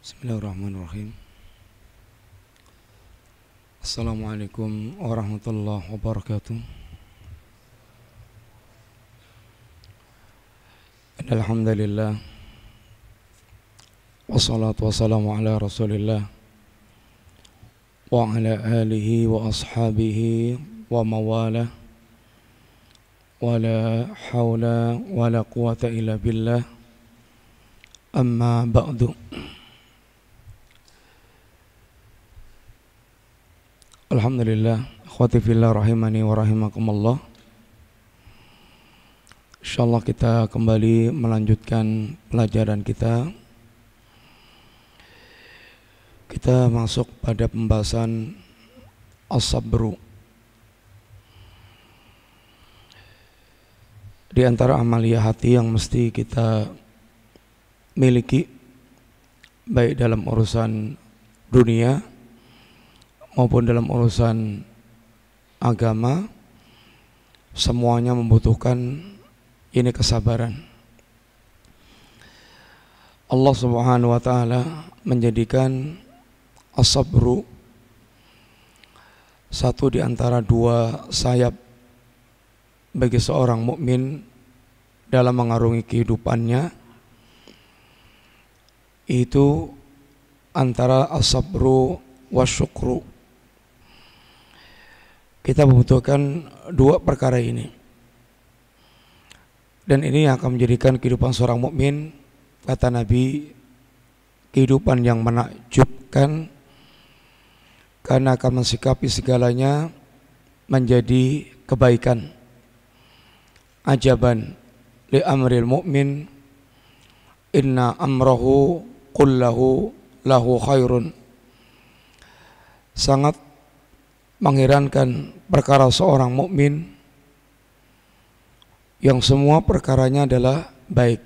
Bismillahirrahmanirrahim. Assalamualaikum warahmatullahi wabarakatuh. Alhamdulillah. Wassalatu wassalamu ala Rasulillah wa ala alihi wa ashabihi wa mawala. Wala hawla wala quwata illa billah. Amma ba'du. Alhamdulillah, akhwati fillah rahimani wa rahimakumullah. Insyaallah kita kembali melanjutkan pelajaran kita. Kita masuk pada pembahasan As Sabru. Di antara amalia hati yang mesti kita miliki, baik dalam urusan dunia maupun dalam urusan agama, semuanya membutuhkan ini kesabaran. Allah Subhanahu wa Ta'ala menjadikan as-sabru satu di antara dua sayap bagi seorang mukmin dalam mengarungi kehidupannya, itu antara as-sabru wasyukru. Kita membutuhkan dua perkara ini, dan ini yang akan menjadikan kehidupan seorang mukmin, kata Nabi, kehidupan yang menakjubkan, karena akan mensikapi segalanya menjadi kebaikan. Ajaban li amril mukmin, inna amrahu kullahu lahu khairun. Sangat mengherankan perkara seorang mukmin yang semua perkaranya adalah baik.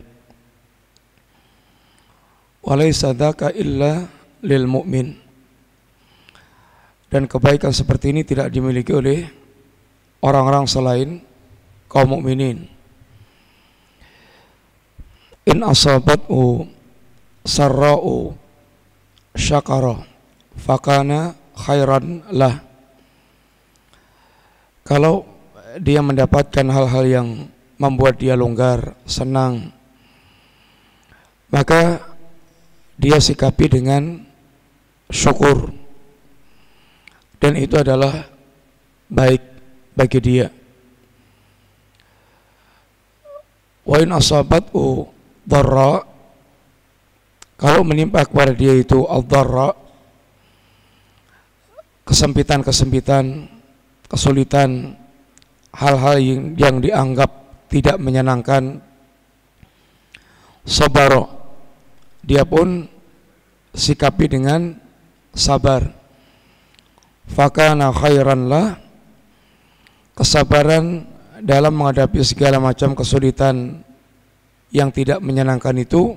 Walaysa dzaka illa lil mukmin. Dan kebaikan seperti ini tidak dimiliki oleh orang-orang selain kaum mukminin. In asabathu sarra'u syakara fakana khairan lah. Kalau dia mendapatkan hal-hal yang membuat dia longgar, senang, maka dia sikapi dengan syukur, dan itu adalah baik bagi dia. Wa in asabathu dharra, kalau menimpa kepada dia itu ad-dharra, kesempitan-kesempitan, kesulitan, hal-hal yang dianggap tidak menyenangkan, sabar, dia pun sikapi dengan sabar. Fakana khairan lah, kesabaran dalam menghadapi segala macam kesulitan yang tidak menyenangkan itu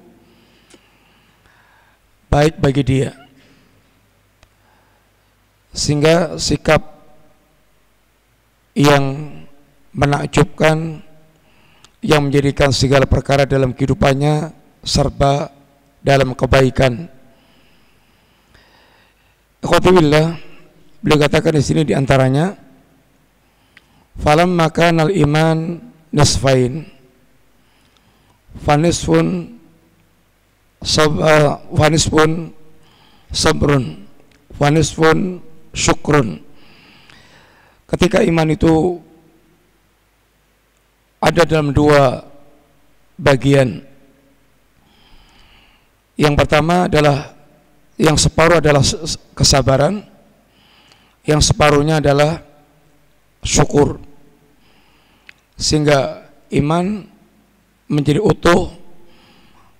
baik bagi dia, sehingga sikap yang menakjubkan, yang menjadikan segala perkara dalam kehidupannya serba dalam kebaikan. Alhamdulillah, beliau katakan di sini di antaranya, falamma kana al-iman nisfain, fanisfun sabrun, fanisfun syukrun. Ketika iman itu ada dalam dua bagian, yang pertama adalah, yang separuh adalah kesabaran, yang separuhnya adalah syukur, sehingga iman menjadi utuh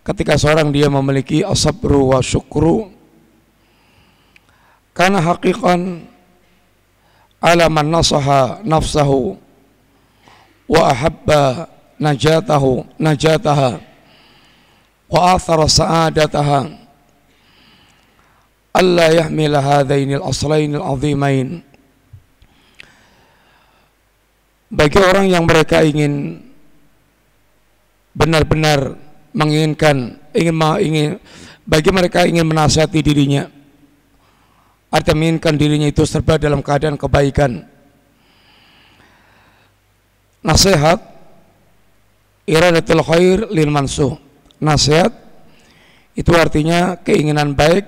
ketika seorang dia memiliki as-sabru wa syukru. Karena hakikan ala man nasaha nafsahu wa ahabba najataha wa athara sa'adataha alla yahmila hadainil aslainil azimain. Bagi orang yang mereka ingin benar-benar menginginkan, ingin bagi mereka ingin menasihati dirinya, artinya menginginkan dirinya itu serba dalam keadaan kebaikan. Nasihat iradatul khair lil mansuh, nasihat itu artinya keinginan baik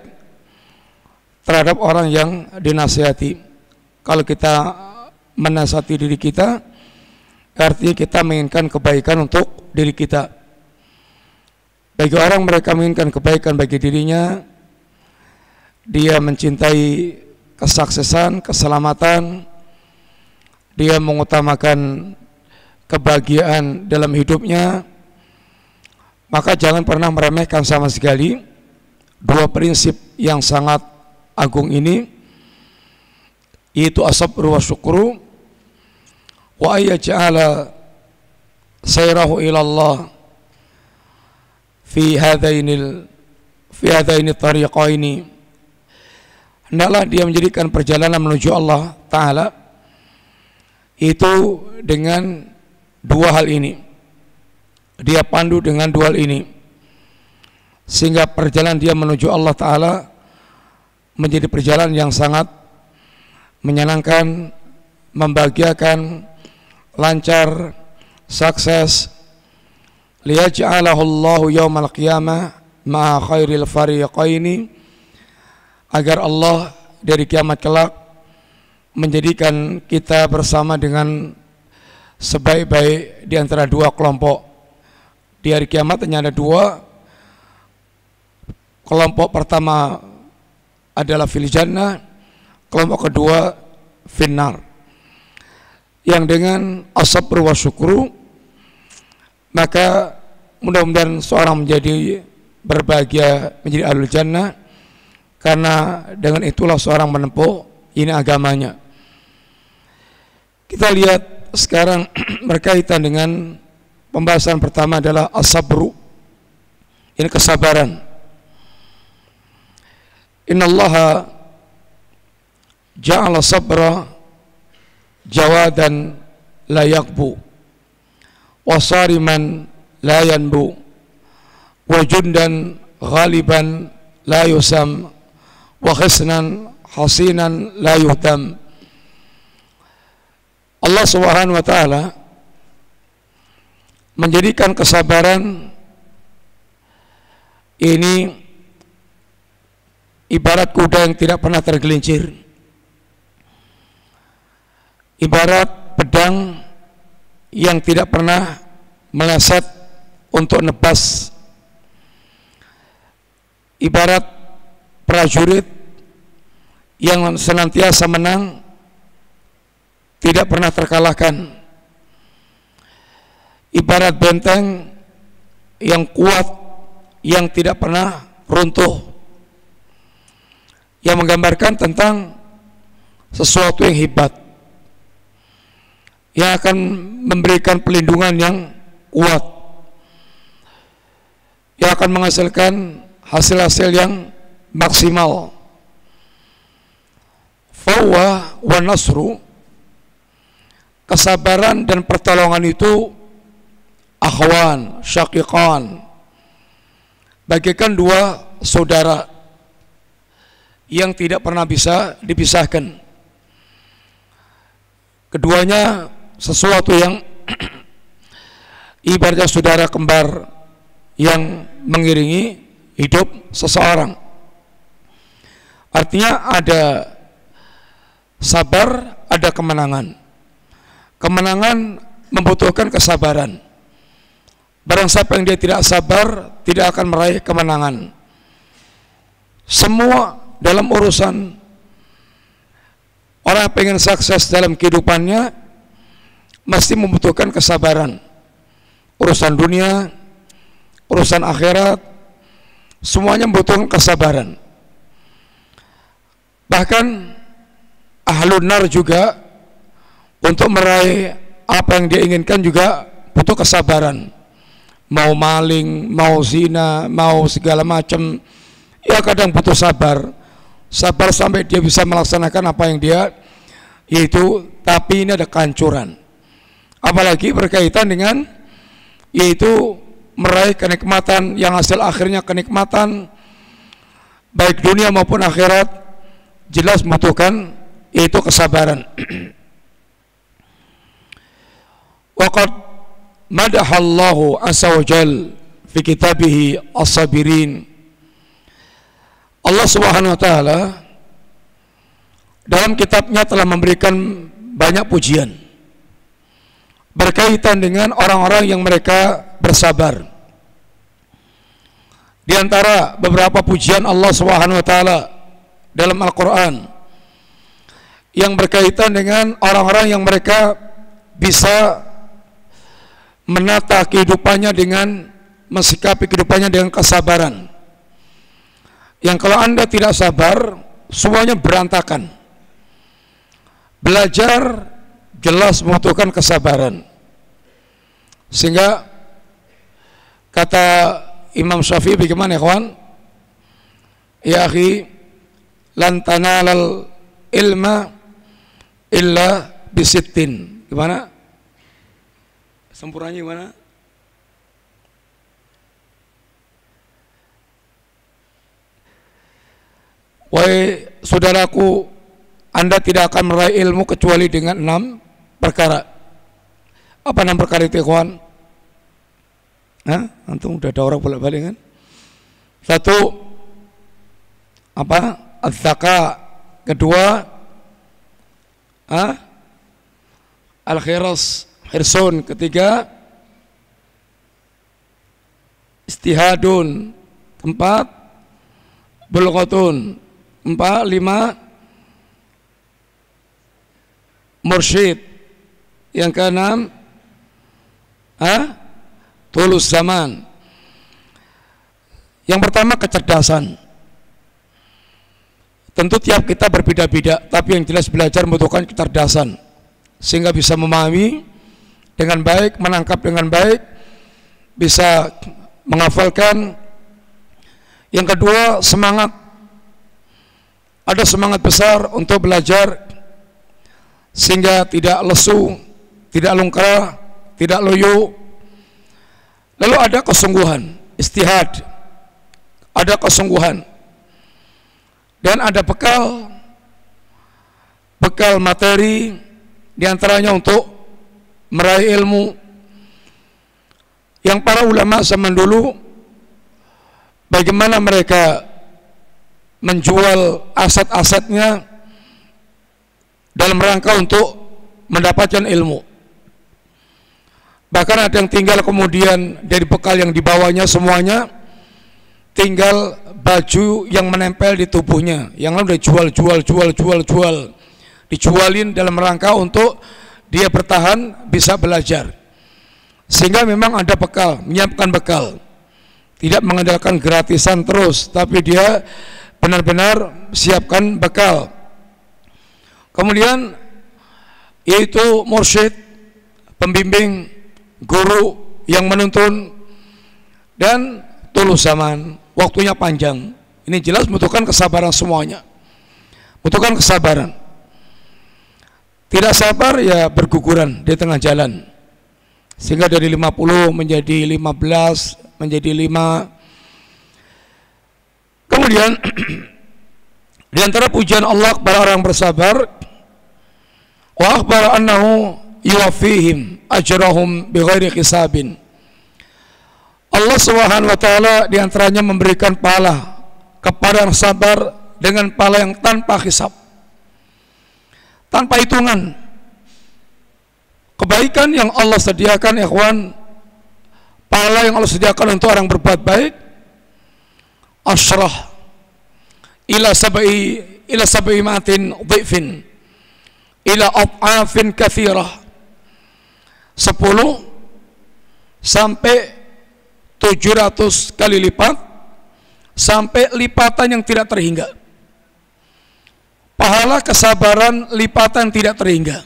terhadap orang yang dinasihati. Kalau kita menasihati diri kita, artinya kita menginginkan kebaikan untuk diri kita. Bagi orang, mereka menginginkan kebaikan bagi dirinya, dia mencintai kesuksesan, keselamatan, dia mengutamakan kebahagiaan dalam hidupnya. Maka jangan pernah meremehkan sama sekali dua prinsip yang sangat agung ini, yaitu as sabru wa syukru wa ayyaj'ala sayrahu ilallah fi hadainil tariqaini. Hendaklah dia menjadikan perjalanan menuju Allah Ta'ala itu dengan dua hal ini, dia pandu dengan dua hal ini, sehingga perjalanan dia menuju Allah Ta'ala menjadi perjalanan yang sangat menyenangkan, membahagiakan, lancar, sukses. Liyaj'alahu Allahu yawmal qiyamah ma'a khairil fariqaini, agar Allah dari kiamat kelak menjadikan kita bersama dengan sebaik-baik di antara dua kelompok. Di hari kiamat hanya ada dua kelompok, pertama adalah fil jannah, kelompok kedua fil nar. Yang dengan as-sabru wa syukru, maka mudah-mudahan seorang menjadi berbahagia, menjadi ahlul jannah, karena dengan itulah seorang menempuh ini agamanya. Kita lihat sekarang berkaitan dengan pembahasan pertama adalah as sabru, ini kesabaran. Innallaha ja'ala sabra jawadan la yakbu wa sariman la yanbu wa jundan ghaliban la yusam wa khisnan hasinan la yuhtam. Allah Subhanahu wa Ta'ala menjadikan kesabaran ini ibarat kuda yang tidak pernah tergelincir, ibarat pedang yang tidak pernah meleset untuk nebas, ibarat prajurit yang senantiasa menang, tidak pernah terkalahkan, ibarat benteng yang kuat yang tidak pernah runtuh, yang menggambarkan tentang sesuatu yang hebat yang akan memberikan pelindungan yang kuat, yang akan menghasilkan hasil-hasil yang maksimal. Fawwa wa nasru, kesabaran dan pertolongan itu akhwan, syaqiqan, bagikan dua saudara yang tidak pernah bisa dipisahkan. Keduanya sesuatu yang ibaratnya saudara kembar yang mengiringi hidup seseorang. Artinya ada sabar, ada kemenangan. Kemenangan membutuhkan kesabaran. Barang siapa yang dia tidak sabar, tidak akan meraih kemenangan. Semua dalam urusan orang yang pengen sukses dalam kehidupannya mesti membutuhkan kesabaran. Urusan dunia, urusan akhirat, semuanya membutuhkan kesabaran. Bahkan ahlun nar juga, untuk meraih apa yang dia inginkan juga butuh kesabaran. Mau maling, mau zina, mau segala macam, ya kadang butuh sabar. Sabar sampai dia bisa melaksanakan apa yang dia yaitu, tapi ini ada kehancuran. Apalagi berkaitan dengan yaitu meraih kenikmatan yang hasil akhirnya kenikmatan baik dunia maupun akhirat, jelas membutuhkan yaitu kesabaran. Waqad madahallahu azza wa jal fi kitabih as-sabirin. Allah Subhanahu wa Ta'ala dalam kitabnya telah memberikan banyak pujian berkaitan dengan orang-orang yang mereka bersabar. Di antara beberapa pujian Allah Subhanahu wa Ta'ala dalam Al-Quran yang berkaitan dengan orang-orang yang mereka bisa menata kehidupannya dengan mensikapi kehidupannya dengan kesabaran. Yang kalau Anda tidak sabar, semuanya berantakan. Belajar jelas membutuhkan kesabaran. Sehingga kata Imam Syafi'i bagaimana ya kawan? Ya akhi, lan tanalal ilma illa bisittin. Gimana? Sempurnanya gimana? Wahai saudaraku, Anda tidak akan meraih ilmu kecuali dengan 6 perkara. Apa 6 perkara itu, kawan? Hah? Antum udah ada orang bolak-balik kan? 1, apa? Az-zaka. 2, ah? Al-khiras, hirsun. 3, istihadun. 4, bulghatun. 5, mursyid. Yang 6, tulus zaman. Yang pertama kecerdasan. Tentu tiap kita berbeda-beda, tapi yang jelas belajar membutuhkan kecerdasan sehingga bisa memahami dengan baik, menangkap dengan baik, bisa menghafalkan. Yang kedua semangat. Ada semangat besar untuk belajar sehingga tidak lesu, tidak lungkrah, tidak loyo. Lalu ada kesungguhan, istihad. Ada kesungguhan. Dan ada bekal. Bekal materi diantaranya untuk meraih ilmu. Yang para ulama zaman dulu, bagaimana mereka menjual aset-asetnya dalam rangka untuk mendapatkan ilmu. Bahkan ada yang tinggal kemudian dari bekal yang dibawanya semuanya, tinggal baju yang menempel di tubuhnya. Yang lain udah jual. Dijualin dalam rangka untuk dia bertahan bisa belajar. Sehingga memang ada bekal, menyiapkan bekal. Tidak mengandalkan gratisan terus, tapi dia benar-benar siapkan bekal. Kemudian yaitu mursyid, pembimbing, guru yang menuntun, dan tulus zaman, waktunya panjang. Ini jelas membutuhkan kesabaran semuanya. Membutuhkan kesabaran. Tidak sabar ya berguguran di tengah jalan. Sehingga dari 50 menjadi 15, menjadi 5. Kemudian di antara pujian Allah kepada orang bersabar, wa akhbara annahu yuwaffihim ajrahum bighairi hisabin. Allah Subhanahu wa Ta'ala di antaranya memberikan pahala kepada yang sabar dengan pahala yang tanpa hisab. Tanpa hitungan. Kebaikan yang Allah sediakan, ikhwan, pahala yang Allah sediakan untuk orang berbuat baik, asyrah ila sabai matin dhifin ila af'afin kathirah, 10 sampai 700 kali lipat, sampai lipatan yang tidak terhingga. Pahala kesabaran lipatan tidak terhingga,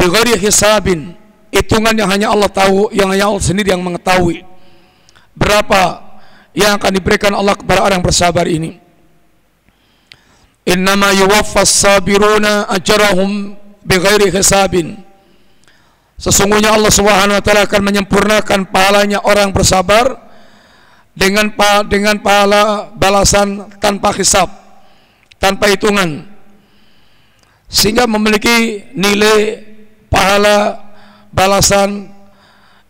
bighairi hisabin, hitungan yang hanya Allah tahu, yang hanya Allah sendiri yang mengetahui berapa yang akan diberikan Allah kepada orang bersabar ini. Innama yuwaffas sabiruna ajrahum bighairi hisabin. Sesungguhnya Allah Subhanahu wa Ta'ala akan menyempurnakan pahalanya orang bersabar dengan pahala balasan tanpa hisab, tanpa hitungan, sehingga memiliki nilai pahala balasan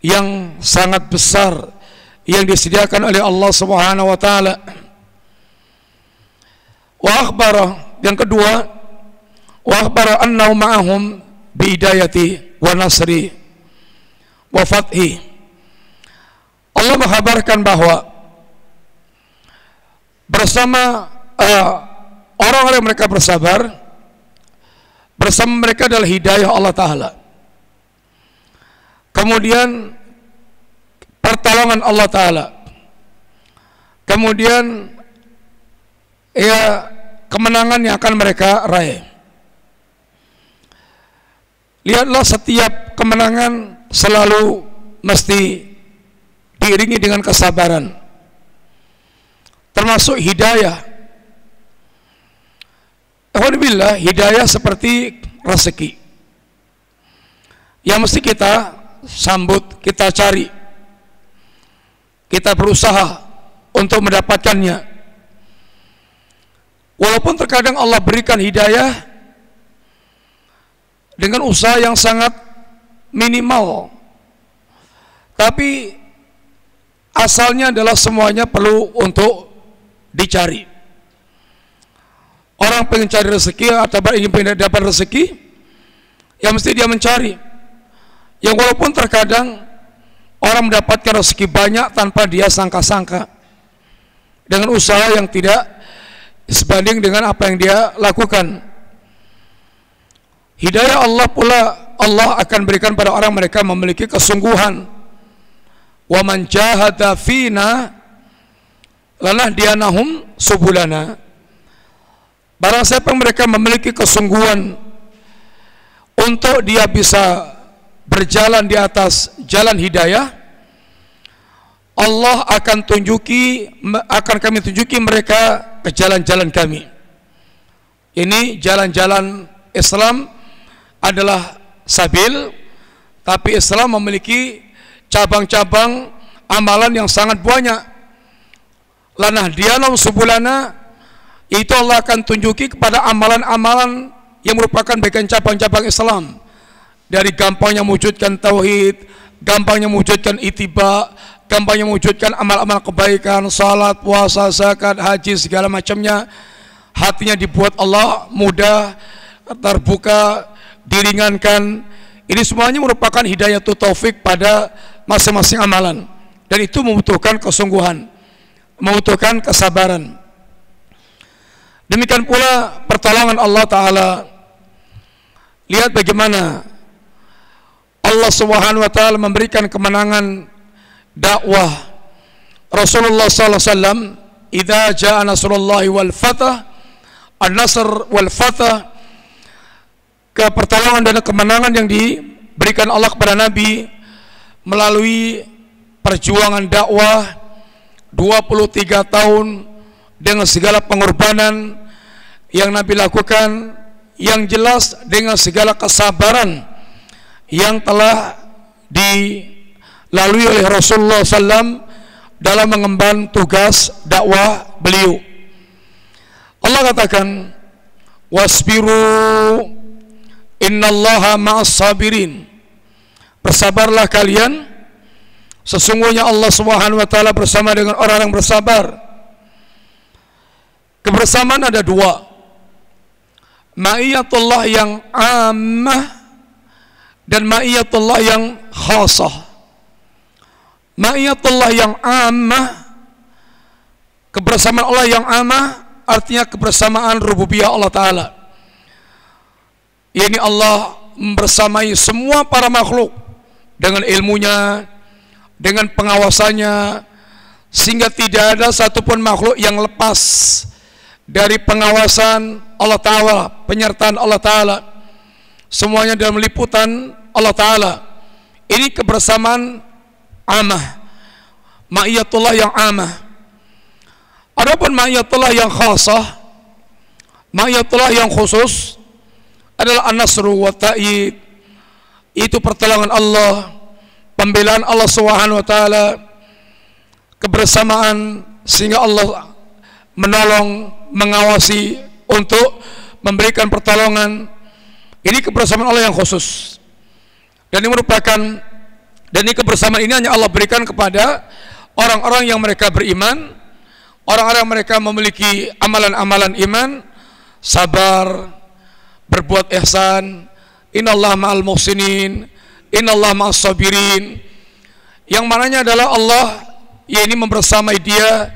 yang sangat besar yang disediakan oleh Allah Subhanahu wa Ta'ala. Wa akhbara, yang kedua, wa akhbara annahu ma'ahum bidayati wa nasri wa fathi. Allah menghabarkan bahwa bersama orang-orang yang mereka bersabar, bersama mereka adalah hidayah Allah Ta'ala, kemudian pertolongan Allah Ta'ala, kemudian ya kemenangan yang akan mereka raih. Lihatlah, setiap kemenangan selalu mesti diiringi dengan kesabaran, termasuk hidayah. Alhamdulillah, hidayah seperti rezeki yang mesti kita sambut, kita cari, kita berusaha untuk mendapatkannya. Walaupun terkadang Allah berikan hidayah dengan usaha yang sangat minimal, tapi asalnya adalah semuanya perlu untuk dicari. Orang pengen cari rezeki atau ingin dapat rezeki, ya mesti dia mencari. Yang walaupun terkadang orang mendapatkan rezeki banyak tanpa dia sangka-sangka, dengan usaha yang tidak sebanding dengan apa yang dia lakukan. Hidayah Allah pula Allah akan berikan pada orang mereka memiliki kesungguhan. Wa man jahada fina lanahdiyanahum subulana. Barang siapa mereka memiliki kesungguhan untuk dia bisa berjalan di atas jalan hidayah, Allah akan kami tunjuki mereka ke jalan-jalan kami. Ini jalan-jalan Islam adalah sabil, tapi Islam memiliki cabang-cabang amalan yang sangat banyak. Lanahdiyanahum subulana, itu Allah akan tunjuki kepada amalan-amalan yang merupakan bagian cabang-cabang Islam. Dari gampangnya mewujudkan tauhid, gampangnya mewujudkan ittiba, gampangnya mewujudkan amal-amal kebaikan, salat, puasa, zakat, haji, segala macamnya. Hatinya dibuat Allah mudah, terbuka, diringankan. Ini semuanya merupakan hidayah taufik pada masing-masing amalan, dan itu membutuhkan kesungguhan, membutuhkan kesabaran. Demikian pula pertolongan Allah Ta'ala. Lihat bagaimana Allah Subhanahu wa Ta'ala memberikan kemenangan dakwah Rasulullah sallallahu alaihi wasallam, "Idza jaa nasrullahi wal fath, an-nasr wal fath." Ke pertolongan dan kemenangan yang diberikan Allah kepada Nabi melalui perjuangan dakwah 23 tahun dengan segala pengorbanan yang Nabi lakukan, yang jelas dengan segala kesabaran yang telah dilalui oleh Rasulullah SAW dalam mengemban tugas dakwah beliau. Allah katakan, "Wasbiru innallaha ma'as sabirin." Bersabarlah kalian, sesungguhnya Allah Subhanahu wa Ta'ala bersama dengan orang yang bersabar. Kebersamaan ada dua, ma'iyatullah yang ammah dan ma'iyatullah yang khasah. Ma'iyatullah yang ammah, kebersamaan Allah yang ammah, artinya kebersamaan rububiyah Allah Ta'ala. Ini Allah membersamai semua para makhluk dengan ilmunya, dengan pengawasannya, sehingga tidak ada satupun makhluk yang lepas dari pengawasan Allah Ta'ala, penyertaan Allah Ta'ala. Semuanya dalam liputan Allah Ta'ala. Ini kebersamaan amah, ma'iyatullah yang amah. Adapun ma'iyatullah yang khasah, ma'iyatullah yang khusus adalah an-nasru wa ta'yid. Itu pertolongan Allah, pembelaan Allah Subhanahu wa Ta'ala, kebersamaan, sehingga Allah menolong, mengawasi untuk memberikan pertolongan. Ini kebersamaan Allah yang khusus, dan ini merupakan, dan ini kebersamaan ini hanya Allah berikan kepada orang-orang yang mereka beriman, orang-orang mereka memiliki amalan-amalan iman, sabar, berbuat ihsan, innallaha ma'al muhsinin, innallaha ma'as sabirin, yang mananya adalah Allah ya ini membersamai dia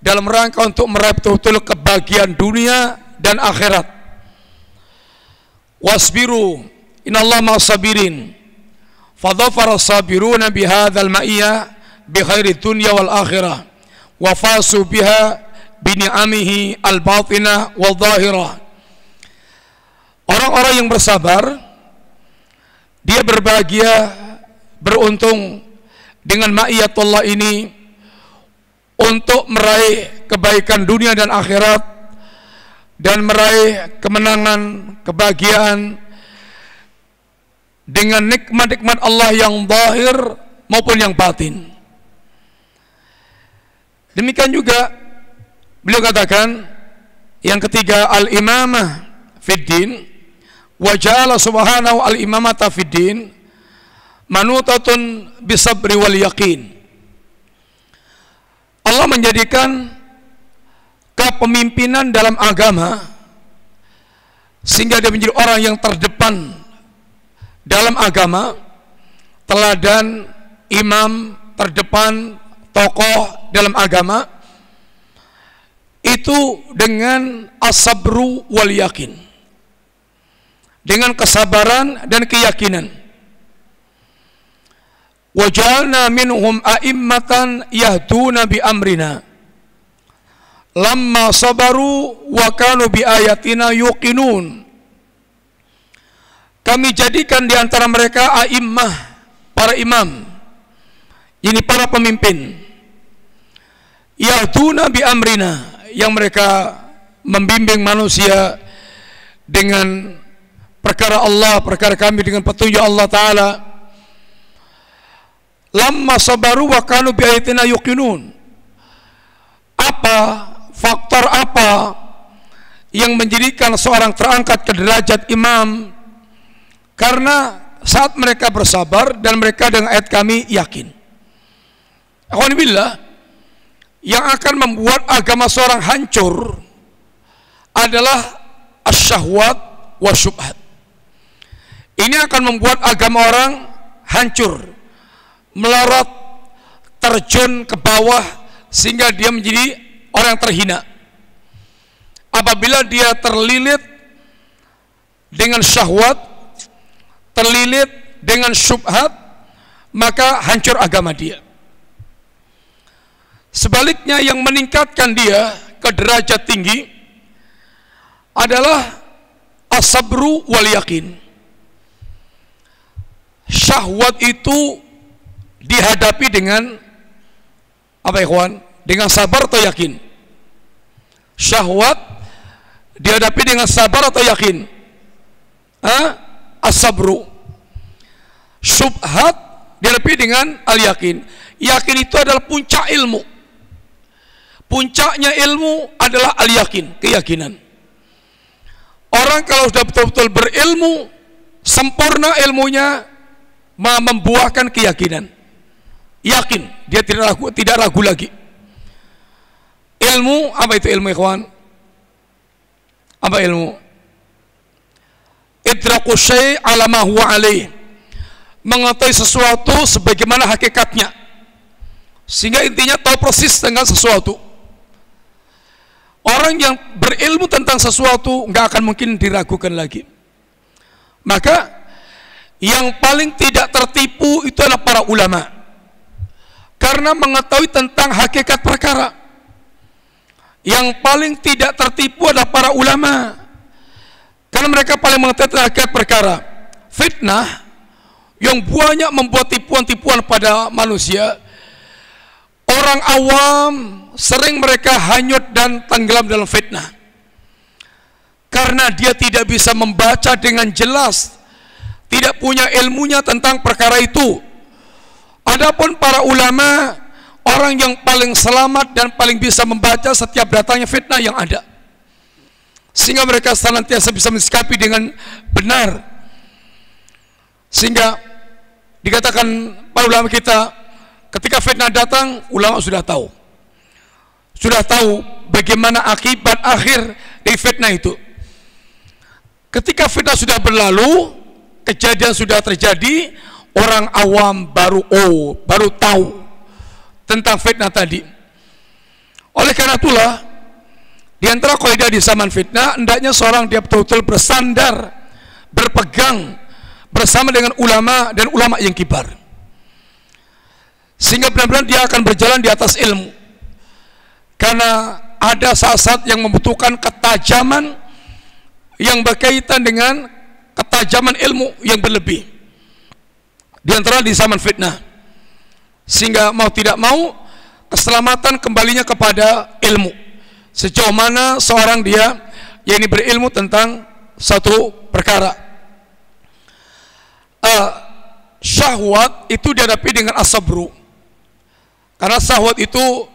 dalam rangka untuk meraih betul-betul kebahagiaan dunia dan akhirat. Wasbiru innallaha ma'as sabirin. Fadhafara sabiruna bihadzal ma'iyah bi khairi dunya wal akhirah wa fasu biha bi ni'amihi al batinah wal zahirah. Orang-orang yang bersabar dia berbahagia, beruntung dengan ma'iyatullah ini untuk meraih kebaikan dunia dan akhirat, dan meraih kemenangan, kebahagiaan dengan nikmat-nikmat Allah yang zahir maupun yang batin. Demikian juga beliau katakan yang ketiga, al-imamah fiddin, wa ja'ala subhanahu al-imamata fiddin manutatun bisabri wal yaqin. Allah menjadikan kepemimpinan dalam agama sehingga dia menjadi orang yang terdepan dalam agama, teladan, imam, terdepan, tokoh dalam agama itu dengan as sabru wal yakin, dengan kesabaran dan keyakinan. Wa ja'alna minhum a'immatan yahduna bi amrina lamma sabaru wa kanu bi ayatina yuqinun. Kami jadikan di antara mereka a'immah, para imam, ini para pemimpin, yahduna bi amrina, yang mereka membimbing manusia dengan perkara Allah, perkara kami, dengan petunjuk Allah Ta'ala. Lamma sabaru wa kanu bi ayatina yuqinun. Apa faktor apa yang menjadikan seorang terangkat ke derajat imam? Karena saat mereka bersabar dan mereka dengan ayat kami yakin. Alhamdulillah, yang akan membuat agama seorang hancur adalah asyahwat wa syubhat. Ini akan membuat agama orang hancur, melorot, terjun ke bawah, sehingga dia menjadi orang terhina. Apabila dia terlilit dengan syahwat, terlilit dengan syubhat, maka hancur agama dia. Sebaliknya, yang meningkatkan dia ke derajat tinggi adalah as-sabru wal yakin. Syahwat itu dihadapi dengan apa, ikhwan? Dengan sabar atau yakin. Syahwat dihadapi dengan sabar atau yakin, as-sabru. Syubhat dihadapi dengan al-yakin. Yakin itu adalah puncak ilmu, puncaknya ilmu adalah al-yakin, keyakinan. Orang kalau sudah betul-betul berilmu, sempurna ilmunya, membuahkan keyakinan, yakin, dia tidak ragu lagi. Ilmu, apa itu ilmu, ikhwan? Apa ilmu? Idraku syai' ala ma huwa alaih, mengetahui sesuatu sebagaimana hakikatnya, sehingga intinya tahu persis dengan sesuatu. Orang yang berilmu tentang sesuatu nggak akan mungkin diragukan lagi. Maka yang paling tidak tertipu itu adalah para ulama, karena mengetahui tentang hakikat perkara. Yang paling tidak tertipu adalah para ulama, karena mereka paling mengetahui hakikat perkara. Fitnah yang banyak membuat tipuan-tipuan pada manusia, orang awam sering mereka hanyut dan tenggelam dalam fitnah, karena dia tidak bisa membaca dengan jelas, tidak punya ilmunya tentang perkara itu. Adapun para ulama, orang yang paling selamat dan paling bisa membaca setiap datangnya fitnah yang ada, sehingga mereka senantiasa bisa mensikapi dengan benar. Sehingga dikatakan para ulama kita, ketika fitnah datang, ulama sudah tahu bagaimana akibat akhir dari fitnah itu. Ketika fitnah sudah berlalu, kejadian sudah terjadi, orang awam baru tahu tentang fitnah tadi. Oleh karena itulah di antara kaidah di zaman fitnah, hendaknya seorang dia betul-betul bersandar, berpegang bersama dengan ulama dan ulama yang kibar, sehingga benar-benar dia akan berjalan di atas ilmu. Karena ada saat-saat yang membutuhkan ketajaman yang berkaitan dengan ketajaman ilmu yang berlebih, di antara di zaman fitnah. Sehingga mau tidak mau keselamatan kembalinya kepada ilmu, sejauh mana seorang dia yang berilmu tentang satu perkara. Syahwat itu dihadapi dengan as sabru, karena syahwat itu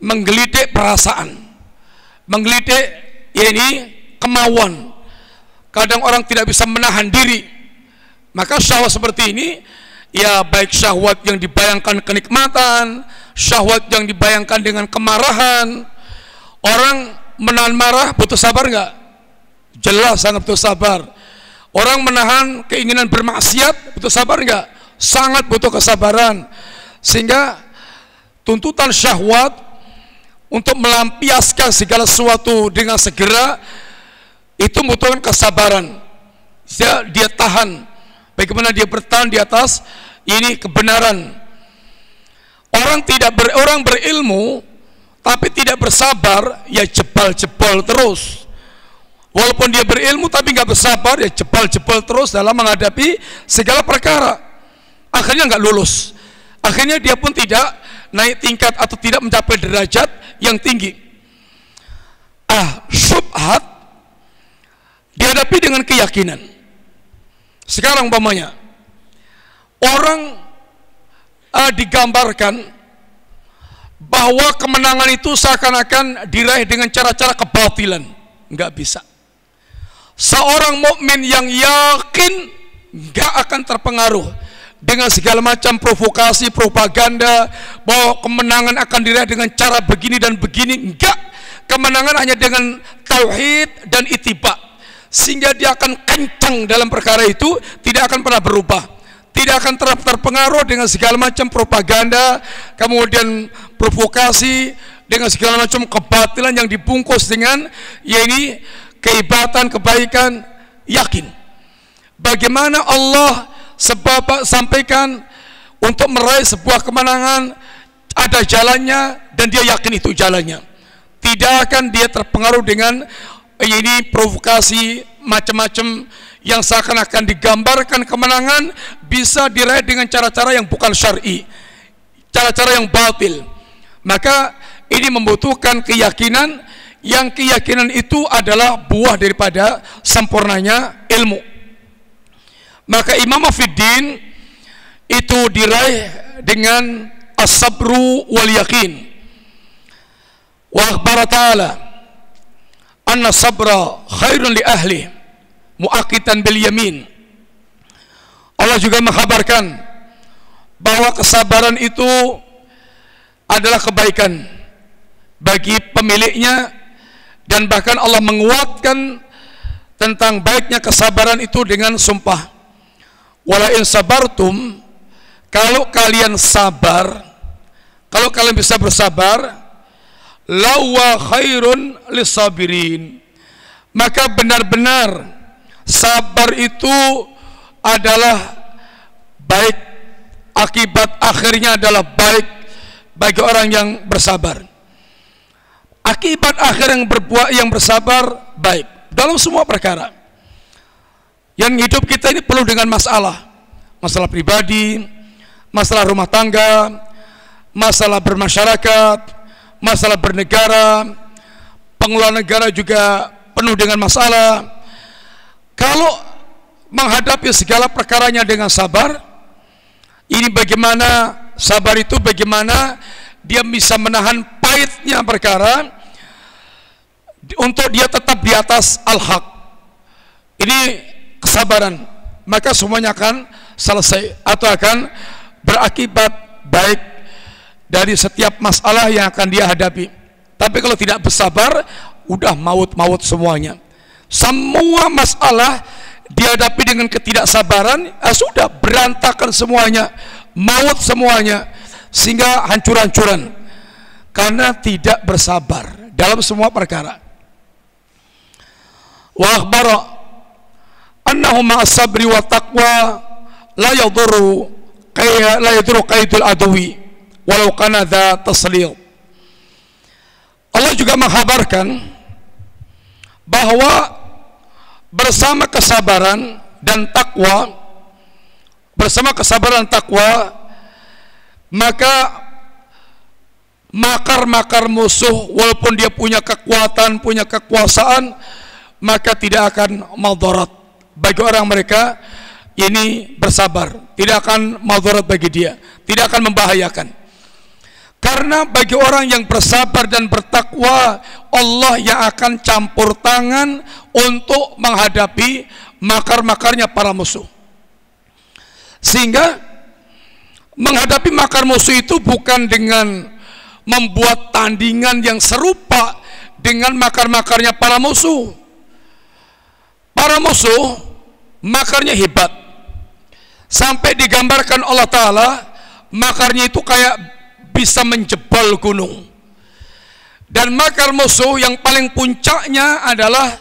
menggelitik perasaan, menggelitik kemauan. Kadang orang tidak bisa menahan diri, maka syahwat seperti ini, ya, baik syahwat yang dibayangkan kenikmatan, syahwat yang dibayangkan dengan kemarahan. Orang menahan marah butuh sabar nggak? Jelas sangat butuh sabar. Orang menahan keinginan bermaksiat butuh sabar nggak? Sangat butuh kesabaran. Sehingga tuntutan syahwat untuk melampiaskan segala sesuatu dengan segera itu membutuhkan kesabaran. Dia tahan, bagaimana dia bertahan di atas kebenaran. Orang berilmu tapi tidak bersabar, ya jebal-jebal terus. Walaupun dia berilmu tapi nggak bersabar, ya jebal-jebal terus dalam menghadapi segala perkara. Akhirnya nggak lulus. Akhirnya dia pun tidak naik tingkat atau tidak mencapai derajat yang tinggi. Syubhat dihadapi dengan keyakinan. Sekarang umpamanya orang digambarkan bahwa kemenangan itu seakan-akan diraih dengan cara-cara kebatilan, nggak bisa. Seorang mukmin yang yakin nggak akan terpengaruh dengan segala macam provokasi, propaganda bahwa kemenangan akan diraih dengan cara begini dan begini. Nggak, kemenangan hanya dengan tauhid dan ittiba'. Sehingga dia akan kencang dalam perkara itu, tidak akan pernah berubah, tidak akan terpengaruh dengan segala macam propaganda, kemudian provokasi, dengan segala macam kebatilan yang dibungkus dengan keibatan, kebaikan. Yakin bagaimana Allah sebab sampaikan untuk meraih sebuah kemenangan, ada jalannya, dan dia yakin itu jalannya. Tidak akan dia terpengaruh dengan provokasi macam-macam yang seakan-akan digambarkan kemenangan bisa diraih dengan cara-cara yang bukan syar'i, cara-cara yang batil. Maka ini membutuhkan keyakinan, yang keyakinan itu adalah buah daripada sempurnanya ilmu. Maka imamah fiddin itu diraih dengan as-sabru wal yakin. Wa akhbara ta'ala anna sabra khairun li ahli mu'akitan bil yamin. Allah juga mengkhabarkan bahwa kesabaran itu adalah kebaikan bagi pemiliknya, dan bahkan Allah menguatkan tentang baiknya kesabaran itu dengan sumpah, wala in sabartum, kalau kalian sabar, kalau kalian bisa bersabar, lawa khairun lisabirin, maka benar-benar sabar itu adalah baik, akibat akhirnya adalah baik bagi orang yang bersabar. Akibat akhir yang bersabar baik dalam semua perkara. Yang hidup kita ini penuh dengan masalah pribadi, masalah rumah tangga, masalah bermasyarakat, masalah bernegara, pengelolaan negara juga penuh dengan masalah. Kalau menghadapi segala perkaranya dengan sabar, bagaimana dia bisa menahan pahitnya perkara untuk dia tetap di atas al-haq. Ini kesabaran, maka semuanya akan selesai atau akan berakibat baik dari setiap masalah yang akan dia hadapi. Tapi kalau tidak bersabar, udah maut-maut semuanya. Semua masalah dihadapi dengan ketidaksabaran, sudah berantakan semuanya, maut semuanya, sehingga hancur-hancuran karena tidak bersabar dalam semua perkara. Wa akhbara annahu ma'as sabri wa taqwa la yadurru qaidul adwi walau kana dha taslil. Allah juga menghabarkan bahwa bersama kesabaran dan takwa, maka makar-makar musuh, walaupun dia punya kekuatan, punya kekuasaan, maka tidak akan maldorot bagi orang mereka ini bersabar, tidak akan maldorot bagi dia, tidak akan membahayakan. Karena bagi orang yang bersabar dan bertakwa, Allah yang akan campur tangan untuk menghadapi makar-makarnya para musuh. Sehingga menghadapi makar musuh itu bukan dengan membuat tandingan yang serupa dengan makar-makarnya para musuh. Para musuh makarnya hebat, sampai digambarkan Allah Ta'ala makarnya itu kayak bisa menjebol gunung. Dan makar musuh yang paling puncaknya adalah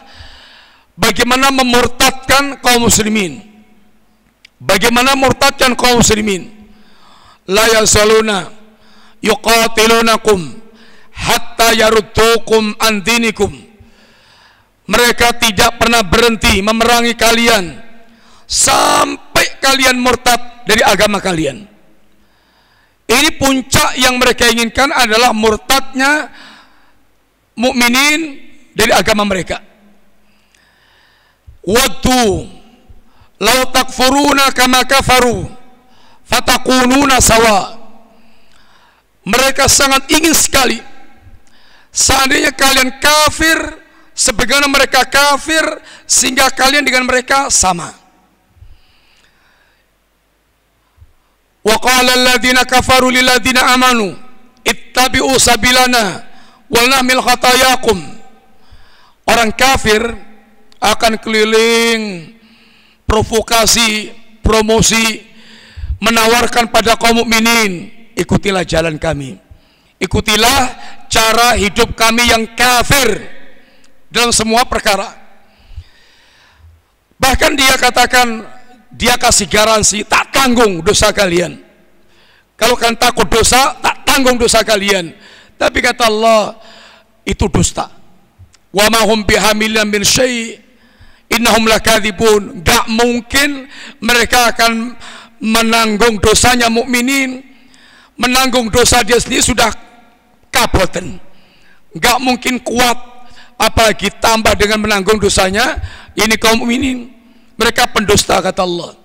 bagaimana memurtadkan kaum muslimin. La yasaluna yuqatilunakum hatta yaruddukum an dinikum. Mereka tidak pernah berhenti memerangi kalian sampai kalian murtad dari agama kalian. Ini puncak yang mereka inginkan, adalah murtadnya mukminin dari agama mereka. Waddu law takfuruna kama kafaru fatakununa sawa. Mereka sangat ingin sekali seandainya kalian kafir sebagaimana mereka kafir, sehingga kalian dengan mereka sama. Wa qala alladziina kafaru lil ladziina aamanu ittabi'u sabilana wa nahmil khataayakum. Orang kafir akan keliling provokasi, promosi, menawarkan pada kaum mukminin, ikutilah jalan kami, ikutilah cara hidup kami yang kafir dalam semua perkara. Bahkan dia katakan, dia kasih garansi, tak tanggung dosa kalian. Kalau kan takut dosa, tak tanggung dosa kalian. Tapi kata Allah, itu dusta. Wa ma hum bihamilin min syai' innahum lakadzibun. Gak mungkin mereka akan menanggung dosanya mukminin, menanggung dosa dia sendiri sudah kaboten. Gak mungkin kuat, apalagi tambah dengan menanggung dosanya ini kaum mukminin. Mereka pendusta, kata Allah.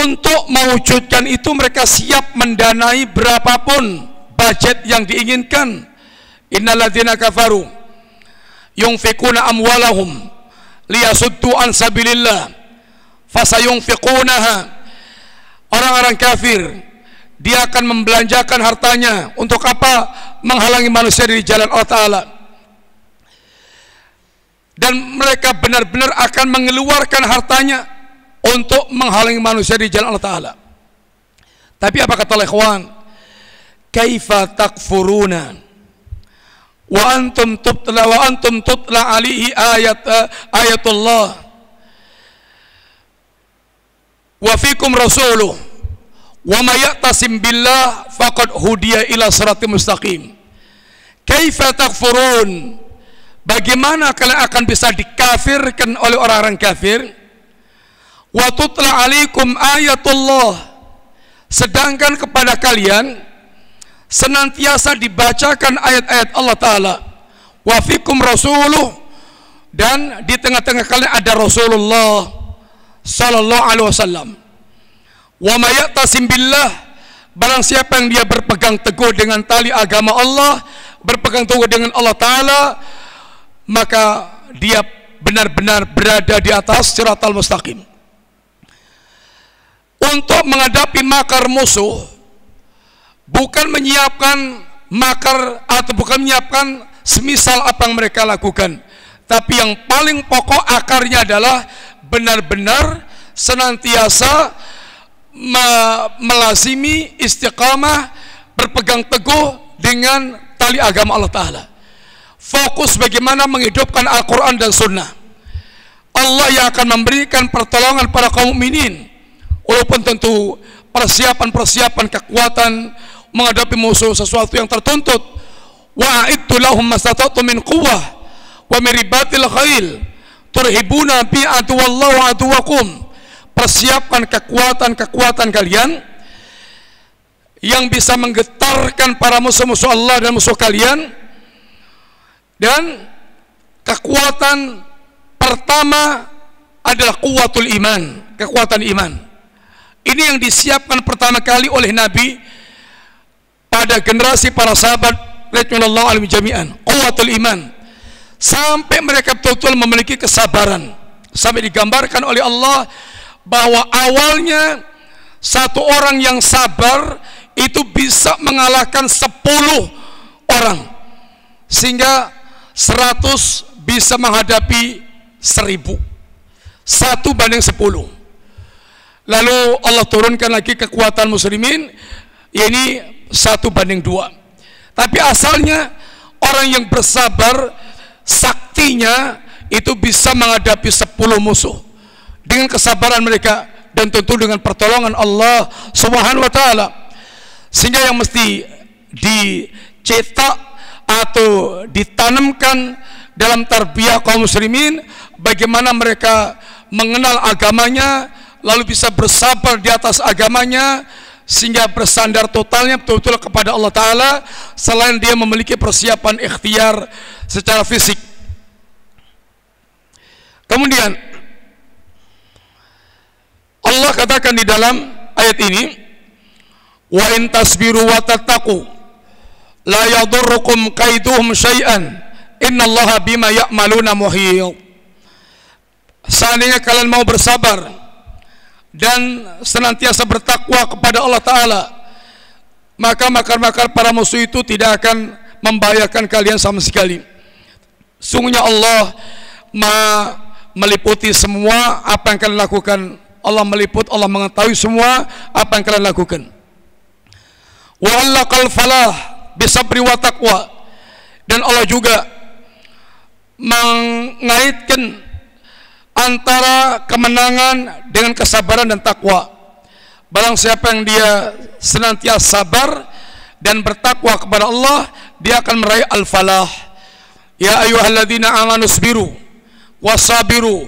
Untuk mewujudkan itu mereka siap mendanai berapapun budget yang diinginkan. Innalladzina kafaru yunfikuna amwalahum liyasuddu an sabilillah fasayunfikunaha. Orang-orang kafir dia akan membelanjakan hartanya untuk apa? Menghalangi manusia dari jalan Allah Ta'ala. Dan mereka benar-benar akan mengeluarkan hartanya untuk menghalangi manusia di jalan Allah Ta'ala. Tapi apa kata ikhwan? Kaifa takfuruna wa antum tutla alihi ayatullah wa fikum rasuluh wa mayatasim billah faqad hudiya ila sirati mustaqim. Kaifa takfurun, bagaimana kalian akan bisa dikafirkan oleh orang-orang kafir? Wa tutla alaikum ayatullah, sedangkan kepada kalian senantiasa dibacakan ayat-ayat Allah Ta'ala. Wa fikum rasuluh, dan di tengah-tengah kalian ada Rasulullah sallallahu alaihi wasallam. Wa mayatasim billah, barang siapa yang dia berpegang teguh dengan tali agama Allah, berpegang teguh dengan Allah Ta'ala, maka dia benar-benar berada di atas siratal mustaqim. Untuk menghadapi makar musuh, bukan menyiapkan makar atau bukan menyiapkan semisal apa yang mereka lakukan, tapi yang paling pokok akarnya adalah benar-benar senantiasa melazimi istiqamah, berpegang teguh dengan tali agama Allah Ta'ala. Fokus bagaimana menghidupkan Al-Quran dan Sunnah. Allah yang akan memberikan pertolongan pada kaum mukminin, walaupun tentu persiapan-persiapan kekuatan menghadapi musuh sesuatu yang tertuntut. Wa'iddu lahum mastata'tu min quwwah wa min ribatil khail turhibuna bi aduwallahi wa aduwakum. Persiapkan kekuatan-kekuatan kalian yang bisa menggetarkan para musuh-musuh Allah dan musuh kalian. Dan kekuatan pertama adalah quwwatul iman, kekuatan iman. Ini yang disiapkan pertama kali oleh Nabi pada generasi para sahabat radhiyallahu anhum jami'an, quwwatul iman, sampai mereka betul-betul memiliki kesabaran, sampai digambarkan oleh Allah bahwa awalnya satu orang yang sabar itu bisa mengalahkan 10 orang, sehingga 100 bisa menghadapi 1000, 1 banding 10. Lalu Allah turunkan lagi kekuatan muslimin, ini 1 banding 2. Tapi asalnya orang yang bersabar saktinya itu bisa menghadapi 10 musuh dengan kesabaran mereka, dan tentu dengan pertolongan Allah Subhanahu wa Ta'ala. Sehingga yang mesti dicetak atau ditanamkan dalam tarbiyah kaum muslimin, bagaimana mereka mengenal agamanya, lalu bisa bersabar di atas agamanya, sehingga bersandar totalnya betul-betul kepada Allah Ta'ala, selain dia memiliki persiapan ikhtiar secara fisik. Kemudian Allah katakan di dalam ayat ini, wa in tasbiru wa tattaqu la yadurrukum kaiduhum syai'an innallaha bima ya'maluna muhit. Seandainya kalian mau bersabar dan senantiasa bertakwa kepada Allah Ta'ala, maka makar-makar para musuh itu tidak akan membahayakan kalian sama sekali. Sungguhnya Allah meliputi semua apa yang kalian lakukan. Allah meliput, Allah mengetahui semua apa yang kalian lakukan. Wa allaqal falah bisabri wa taqwa. Dan Allah juga mengaitkan antara kemenangan dengan kesabaran dan takwa. Barang siapa yang dia senantiasa sabar dan bertakwa kepada Allah, dia akan meraih al-falah. Ya ayyuhalladzina amanu sabiru wasabiru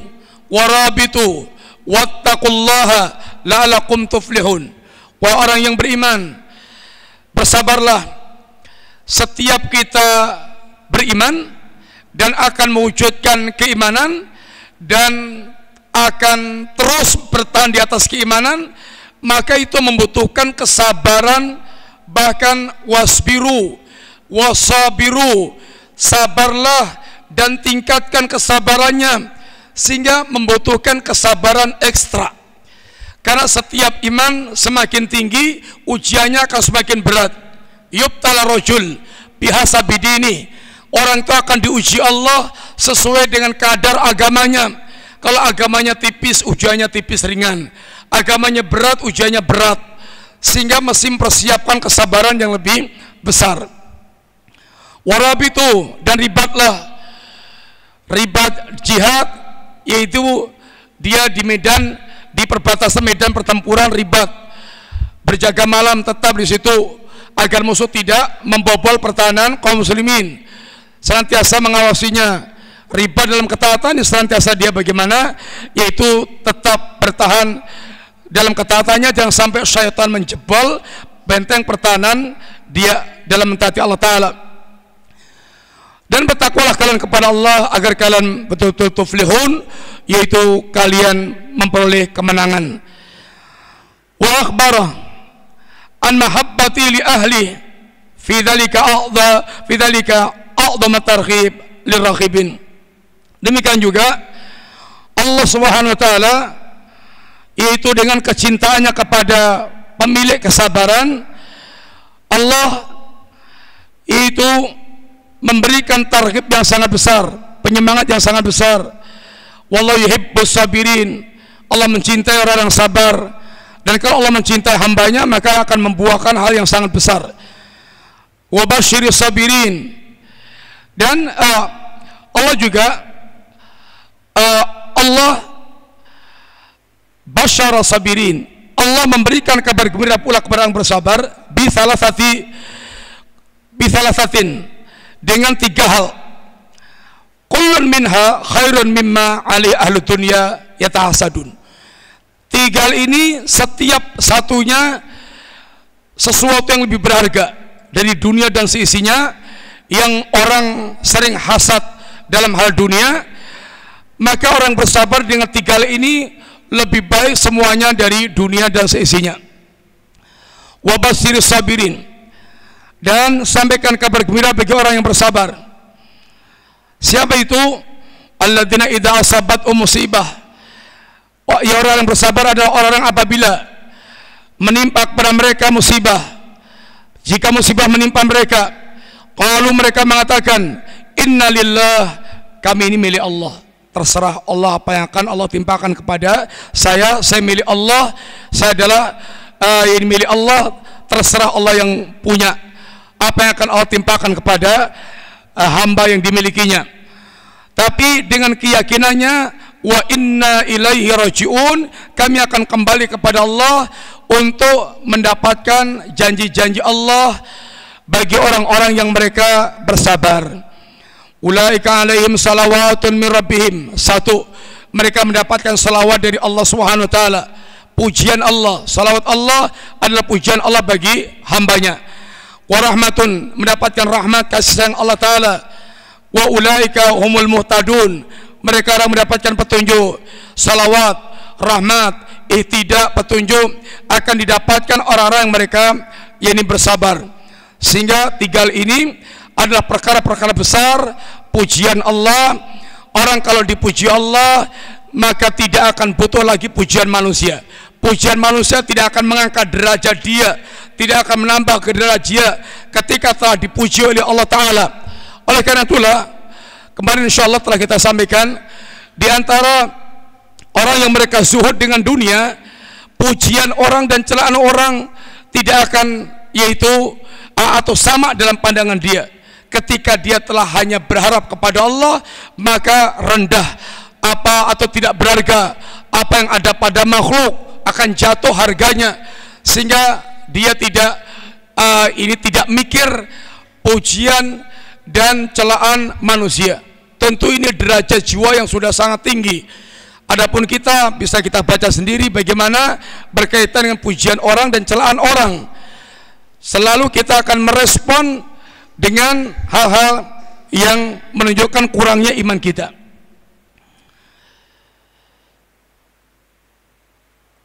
warabitu wattaqullaha la'alakum tuflihun. Wahai orang yang beriman, bersabarlah setiap kita beriman dan akan mewujudkan keimanan, dan akan terus bertahan di atas keimanan, maka itu membutuhkan kesabaran. Bahkan wasbiru wasabiru, sabarlah dan tingkatkan kesabarannya, sehingga membutuhkan kesabaran ekstra. Karena setiap iman semakin tinggi, ujiannya akan semakin berat. Yubtala rajul bihasabi dini. Orang itu akan diuji Allah sesuai dengan kadar agamanya. Kalau agamanya tipis, ujiannya tipis ringan. Agamanya berat, ujiannya berat. Sehingga mesti mempersiapkan kesabaran yang lebih besar. Warabitu, dan ribatlah. Ribat jihad, yaitu dia di medan, di perbatasan medan pertempuran, ribat, berjaga malam tetap di situ agar musuh tidak membobol pertahanan kaum muslimin, senantiasa mengawasinya. Ribat dalam ketaatan, senantiasa dia bagaimana, yaitu tetap bertahan dalam ketaatannya, jangan sampai syaitan menjebol benteng pertahanan dia dalam mentaati Allah Ta'ala. Dan bertakwalah kalian kepada Allah agar kalian betul-betul tuflihun, yaitu kalian memperoleh kemenangan. Wa akhbarah an mahabbati li ahli fi dzalika a'dhamat targhib lirraghibin. Demikian juga Allah Subhanahu wa Ta'ala, yaitu dengan kecintaannya kepada pemilik kesabaran, Allah itu memberikan targhib yang sangat besar, penyemangat yang sangat besar. Wallahu yuhibbus sabirin. Allah mencintai orang yang sabar, dan kalau Allah mencintai hambanya, maka akan membuahkan hal yang sangat besar. Wa basyirus sabirin. Dan Allah juga basyara sabirin, Allah memberikan kabar gembira pula kepada orang bersabar bi salah satin dengan tiga hal. Kullun minha khairun mimma ali ahlu dunya yatahasadun. Tiga hal ini setiap satunya sesuatu yang lebih berharga dari dunia dan seisinya, yang orang sering hasad dalam hal dunia. Maka orang bersabar dengan tiga hal ini lebih baik semuanya dari dunia dan seisinya. Wa basyirus sabirin, dan sampaikan kabar gembira bagi orang yang bersabar. Siapa itu? Alladzina idza asabathum musibah. Ya, orang yang bersabar adalah orang apabila menimpa kepada mereka musibah, jika musibah menimpa mereka, qalu, mereka mengatakan, innalillah, kami ini milik Allah, terserah Allah apa yang akan Allah timpakan kepada saya milik Allah, saya adalah yang milik Allah, terserah Allah yang punya apa yang akan Allah timpakan kepada hamba yang dimilikinya. Tapi dengan keyakinannya, wa inna ilaihi raji'un, kami akan kembali kepada Allah untuk mendapatkan janji-janji Allah bagi orang-orang yang mereka bersabar. Ulaika alaihim salawatun min rabbihim. Satu, mereka mendapatkan salawat dari Allah Subhanahu wa Ta'ala, pujian Allah. Salawat Allah adalah pujian Allah bagi hambanya. Wa rahmatun, mendapatkan rahmat kasih sayang Allah Ta'ala. Wa ulaika humul muhtadun, mereka akan mendapatkan petunjuk. Salawat, rahmat, ihtidak, petunjuk akan didapatkan orang-orang yang mereka yakni bersabar. Sehingga tiga hal ini adalah perkara-perkara besar, pujian Allah. Orang kalau dipuji Allah, maka tidak akan butuh lagi pujian manusia. Pujian manusia tidak akan mengangkat derajat dia, tidak akan menambah ke derajat dia ketika telah dipuji oleh Allah Ta'ala. Oleh karena itulah kemarin insya Allah telah kita sampaikan, di antara orang yang mereka zuhud dengan dunia, pujian orang dan celaan orang tidak akan yaitu atau sama dalam pandangan dia. Ketika dia telah hanya berharap kepada Allah, maka rendah apa atau tidak berharga apa yang ada pada makhluk akan jatuh harganya, sehingga dia tidak mikir pujian dan celaan manusia. Tentu ini derajat jiwa yang sudah sangat tinggi. Adapun kita, bisa kita baca sendiri bagaimana berkaitan dengan pujian orang dan celaan orang. Selalu kita akan merespon dengan hal-hal yang menunjukkan kurangnya iman kita.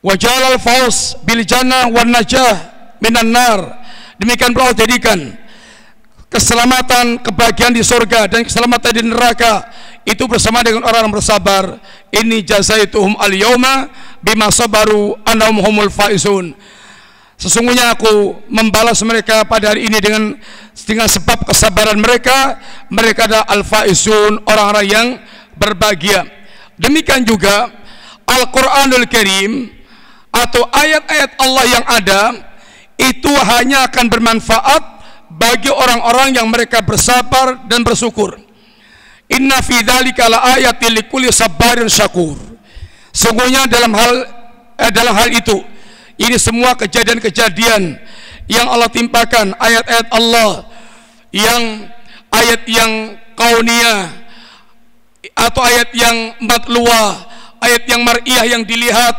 Wa jalal faus bil jannah wan najah minan nar. Demikian pula Allah jadikan keselamatan, kebahagiaan di surga dan keselamatan di neraka itu bersama dengan orang-orang bersabar. Inni jazaituhum al-yauma bima sabaru annahum humul faizun. Sesungguhnya aku membalas mereka pada hari ini dengan sebab kesabaran mereka. Mereka adalah al-faizun, orang-orang yang berbahagia. Demikian juga Al-Quranul Karim atau ayat-ayat Allah yang ada itu hanya akan bermanfaat bagi orang-orang yang mereka bersabar dan bersyukur. Inna fi dzalika la ayatin likulli sabarin syakur. Sesungguhnya dalam hal itu, ini semua kejadian-kejadian yang Allah timpakan, ayat-ayat Allah, yang ayat yang kauniyah atau ayat yang matluah, ayat yang mar'iyah yang dilihat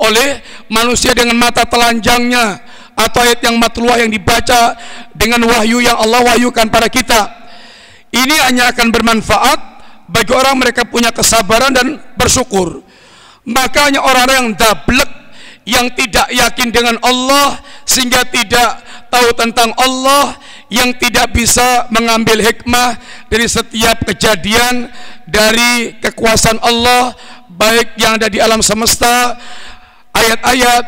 oleh manusia dengan mata telanjangnya, atau ayat yang matluah yang dibaca dengan wahyu yang Allah wahyukan pada kita. Ini hanya akan bermanfaat bagi orang mereka punya kesabaran dan bersyukur. Makanya orang-orang yang dablek yang tidak yakin dengan Allah sehingga tidak tahu tentang Allah, yang tidak bisa mengambil hikmah dari setiap kejadian, dari kekuasaan Allah baik yang ada di alam semesta, ayat-ayat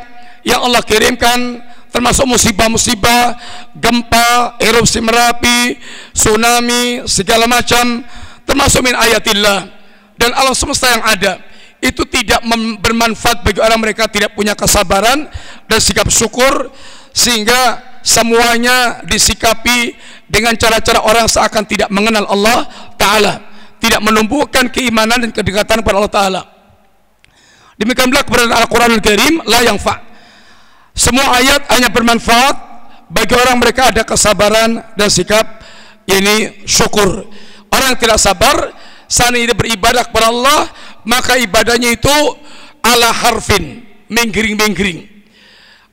yang Allah kirimkan termasuk musibah-musibah, gempa, erupsi Merapi, tsunami, segala macam termasuk min ayatillah. Dan alam semesta yang ada itu tidak bermanfaat bagi orang mereka tidak punya kesabaran dan sikap syukur, sehingga semuanya disikapi dengan cara-cara orang seakan tidak mengenal Allah Ta'ala, tidak menumbuhkan keimanan dan kedekatan kepada Allah Ta'ala. Demikian pula keberadaan Al-Quranul Karim la yang fa', semua ayat hanya bermanfaat bagi orang mereka ada kesabaran dan sikap ini syukur. Orang yang tidak sabar seandainya beribadah kepada Allah, maka ibadahnya itu ala harfin, menggiring-menggiring,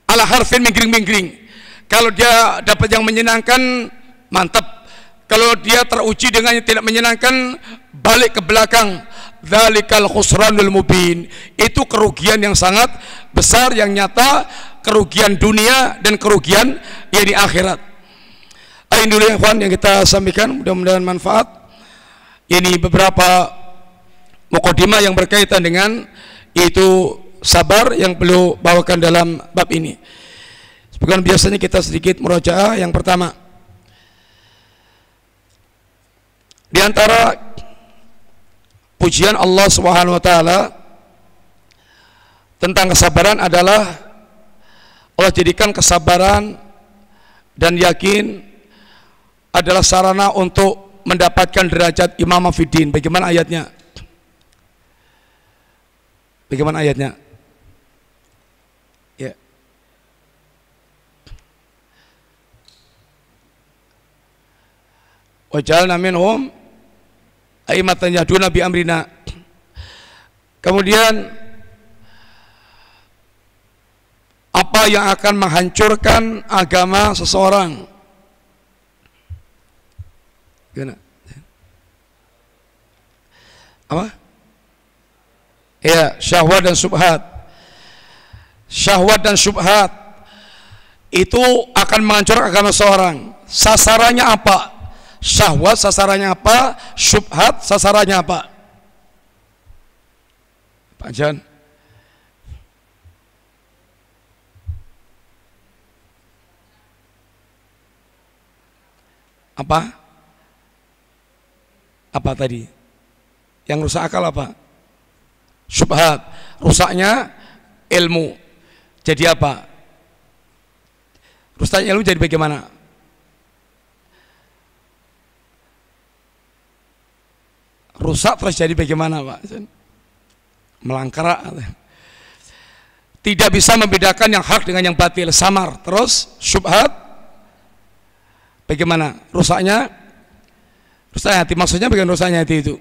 ala harfin, menggiring-menggiring. Kalau dia dapat yang menyenangkan, mantap. Kalau dia teruji dengan yang tidak menyenangkan, balik ke belakang. Dzalikal khusranul mubin, itu kerugian yang sangat besar, yang nyata, kerugian dunia dan kerugian yang di akhirat. Ini dulu ya kawan yang kita sampaikan, mudah-mudahan manfaat. Ini beberapa mukadimah yang berkaitan dengan itu sabar yang perlu bawakan dalam bab ini. Seperti biasanya kita sedikit murajaah. Yang pertama, di antara pujian Allah Subhanahu wa Ta'ala tentang kesabaran adalah Allah jadikan kesabaran dan yakin adalah sarana untuk mendapatkan derajat imamah fiddin. Bagaimana ayatnya? Bagaimana ayatnya? Ya. Wa ja'alna minhum a'immatan yahduna bi amrina. Kemudian apa yang akan menghancurkan agama seseorang? Gimana? Apa? Ya, syahwat dan syubhat. Syahwat dan syubhat itu akan menghancurkan agama seorang. Sasarannya apa? Syahwat sasarannya apa? Syubhat sasarannya apa? Pak Jan. Apa? Apa tadi? Yang rusak akal apa? Syubhat. Rusaknya ilmu. Jadi apa? Rusaknya ilmu jadi bagaimana? Rusak terus jadi bagaimana, Pak? Melangkara. Tidak bisa membedakan yang hak dengan yang batil. Samar. Terus syubhat. Bagaimana? Rusaknya? Rusaknya hati, maksudnya bukan rusaknya hati itu.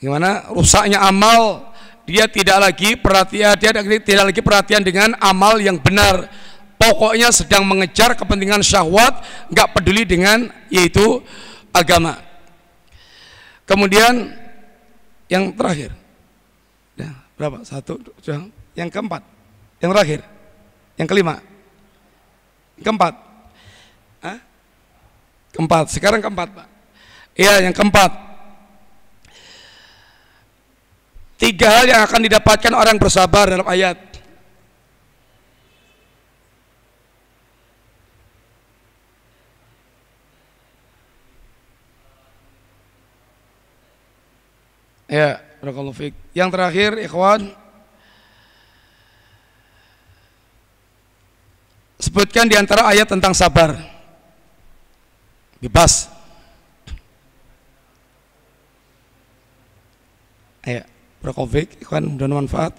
Gimana? Rusaknya amal, dia tidak lagi perhatian dengan amal yang benar. Pokoknya sedang mengejar kepentingan syahwat, nggak peduli dengan yaitu agama. Kemudian yang terakhir, berapa? Satu, dua, yang keempat, yang terakhir. Yang kelima, keempat, hah? Keempat. Sekarang keempat, Pak. Iya, yang keempat. Tiga hal yang akan didapatkan orang bersabar dalam ayat. Ya, barakallahu fiik. Yang terakhir, ikhwan. Sebutkan di antara ayat tentang sabar. Bebas. Ya, berkofik, ikhwan, dan manfaat.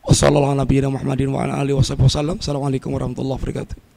Wassalamualaikum warahmatullahi wabarakatuh.